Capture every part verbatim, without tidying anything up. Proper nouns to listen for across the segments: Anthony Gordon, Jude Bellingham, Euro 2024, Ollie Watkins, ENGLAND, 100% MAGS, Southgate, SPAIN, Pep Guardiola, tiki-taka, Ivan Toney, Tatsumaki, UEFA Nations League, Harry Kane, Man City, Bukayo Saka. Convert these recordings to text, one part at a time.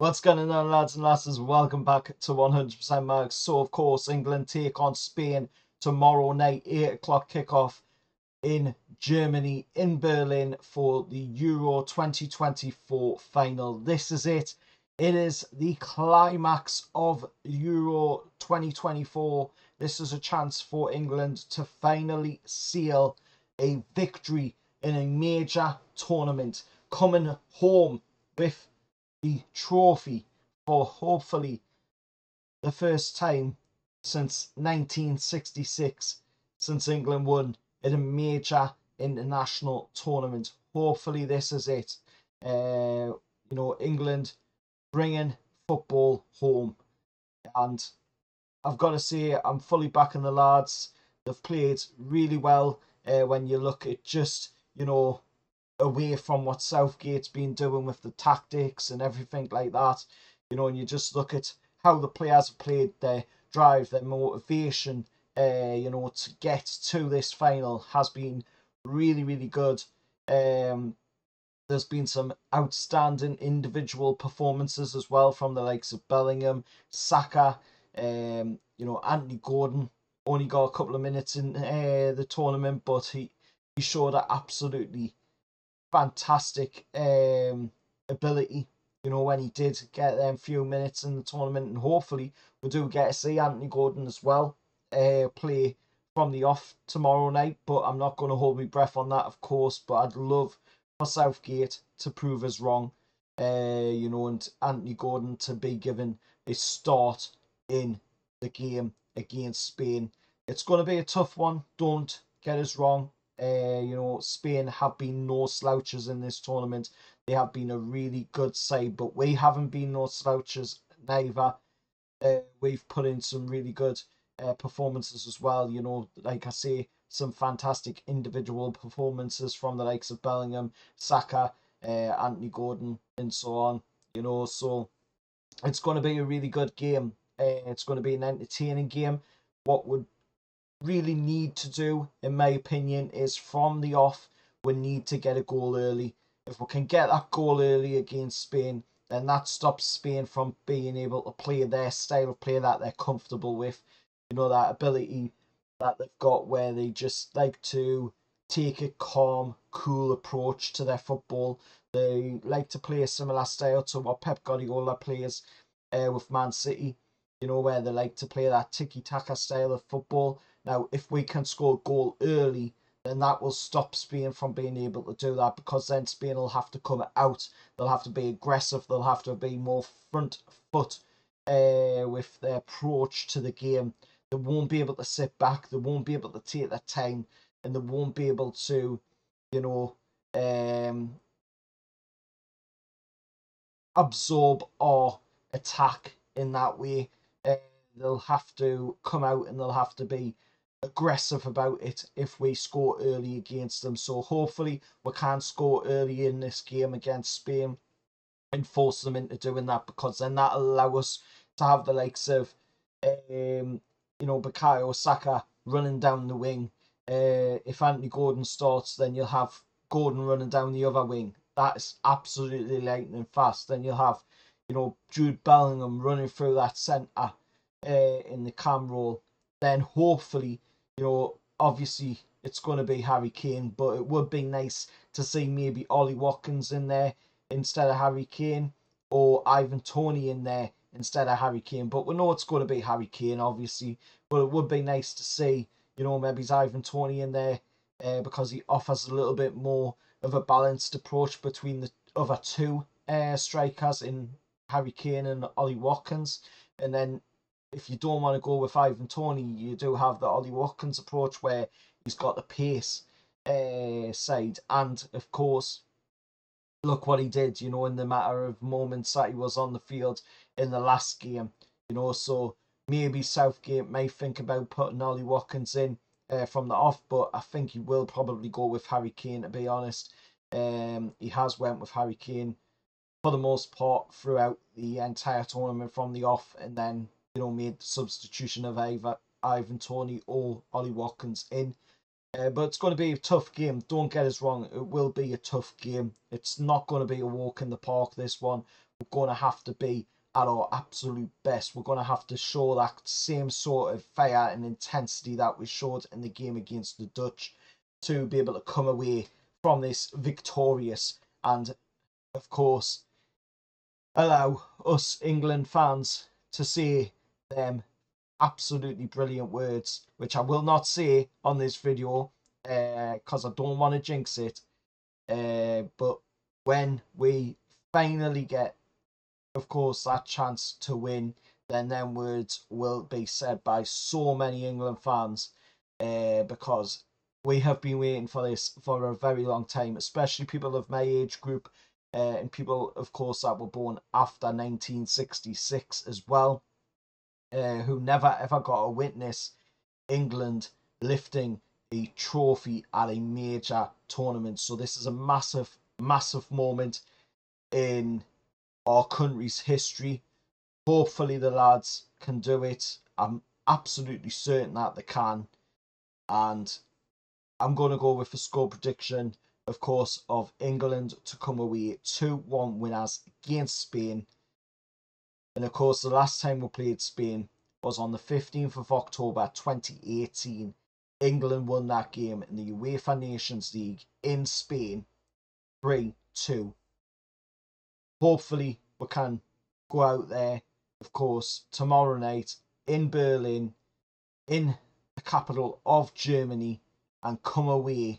What's going on, lads and lasses? Welcome back to one hundred percent MAGS. So, of course, England take on Spain tomorrow night, eight o'clock kickoff in Germany, in Berlin, for the Euro twenty twenty-four final. This is it. It is the climax of Euro twenty twenty-four. This is a chance for England to finally seal a victory in a major tournament, coming home with the trophy for hopefully the first time since nineteen sixty-six, since England won in a major international tournament. Hopefully this is it. Uh, you know, England bringing football home. And I've got to say, I'm fully backing the lads. They've played really well uh, when you look at just, you know, away from what Southgate's been doing with the tactics and everything like that, you know, and you just look at how the players have played, their drive, their motivation, uh, you know, to get to this final has been really, really good. Um, there's been some outstanding individual performances as well from the likes of Bellingham, Saka, um, you know, Anthony Gordon only got a couple of minutes in uh, the tournament, but he, he showed an absolutely fantastic um ability, you know, when he did get them few minutes in the tournament. And hopefully we do get to see Anthony Gordon as well uh play from the off tomorrow night, but I'm not going to hold my breath on that, of course. But I'd love for Southgate to prove us wrong, uh you know, and Anthony Gordon to be given a start in the game against Spain. It's going to be a tough one, don't get us wrong. Uh, you know, Spain have been no slouches in this tournament. They have been a really good side, but we haven't been no slouches neither. Uh, we've put in some really good uh, performances as well. You know, like I say, some fantastic individual performances from the likes of Bellingham, Saka, uh, Anthony Gordon, and so on. You know, so it's going to be a really good game. Uh, it's going to be an entertaining game. What would really need to do, in my opinion, is from the off we need to get a goal early. If we can get that goal early against Spain, then that stops Spain from being able to play their style of play that they're comfortable with, you know, that ability that they've got where they just like to take a calm, cool approach to their football. They like to play a similar style to what Pep Guardiola plays uh, with Man City, you know, where they like to play that tiki-taka style of football. Now, if we can score a goal early, then that will stop Spain from being able to do that, because then Spain will have to come out. They'll have to be aggressive. They'll have to be more front foot uh, with their approach to the game. They won't be able to sit back. They won't be able to take their time, and they won't be able to, you know, um, absorb or attack in that way. Uh, they'll have to come out and they'll have to be aggressive about it if we score early against them. So hopefully we can score early in this game against Spain and force them into doing that, because then that allows us to have the likes of um you know, Bukayo Saka running down the wing. Uh, if Anthony Gordon starts, then you'll have Gordon running down the other wing. That is absolutely lightning fast. Then you'll have, you know, Jude Bellingham running through that centre uh, in the cam roll. Then hopefully, you know, obviously it's going to be Harry Kane, but it would be nice to see maybe Ollie Watkins in there instead of Harry Kane, or Ivan Toney in there instead of Harry Kane. But we know it's going to be Harry Kane, obviously, but it would be nice to see, you know, maybe it's Ivan Toney in there uh, because he offers a little bit more of a balanced approach between the other two uh, strikers in Harry Kane and Ollie Watkins. And then if you don't want to go with Ivan Toney, you do have the Ollie Watkins approach where he's got the pace uh, side. And of course, look what he did, you know, in the matter of moments that he was on the field in the last game, you know. So maybe Southgate may think about putting Ollie Watkins in uh, from the off, but I think he will probably go with Harry Kane, to be honest. Um, he has went with Harry Kane for the most part throughout the entire tournament from the off, and then, you know, made the substitution of either Ivan Toney or Ollie Watkins in. Uh, but it's going to be a tough game, don't get us wrong. It will be a tough game. It's not going to be a walk in the park, this one. going to have to be at our absolute best. We're going to have to show that same sort of fire and intensity that we showed in the game against the Dutch to be able to come away from this victorious, and of course allow us England fans to say them absolutely brilliant words, which I will not say on this video because uh, I don't want to jinx it, uh, but when we finally get, of course, that chance to win, then them words will be said by so many England fans, uh, because we have been waiting for this for a very long time, especially people of my age group, uh, and people, of course, that were born after nineteen sixty-six as well, uh, who never ever got to witness England lifting a trophy at a major tournament. So this is a massive, massive moment in our country's history. Hopefully the lads can do it. I'm absolutely certain that they can, and I'm going to go with a score prediction, of course, of England to come away two one winners against Spain. And of course, the last time we played Spain was on the fifteenth of October twenty eighteen. England won that game in the UEFA Nations League in Spain three two. Hopefully we can go out there, of course, tomorrow night in Berlin, in the capital of Germany, and come away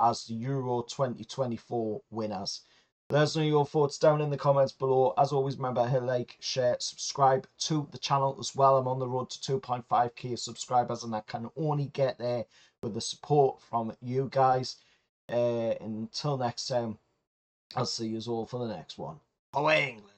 as the Euro twenty twenty-four winners. Let us know your thoughts down in the comments below. As always, remember to hit like, share, subscribe to the channel as well. I'm on the road to two point five K subscribers, and I can only get there with the support from you guys. Uh, until next time, I'll see you all for the next one. Away England!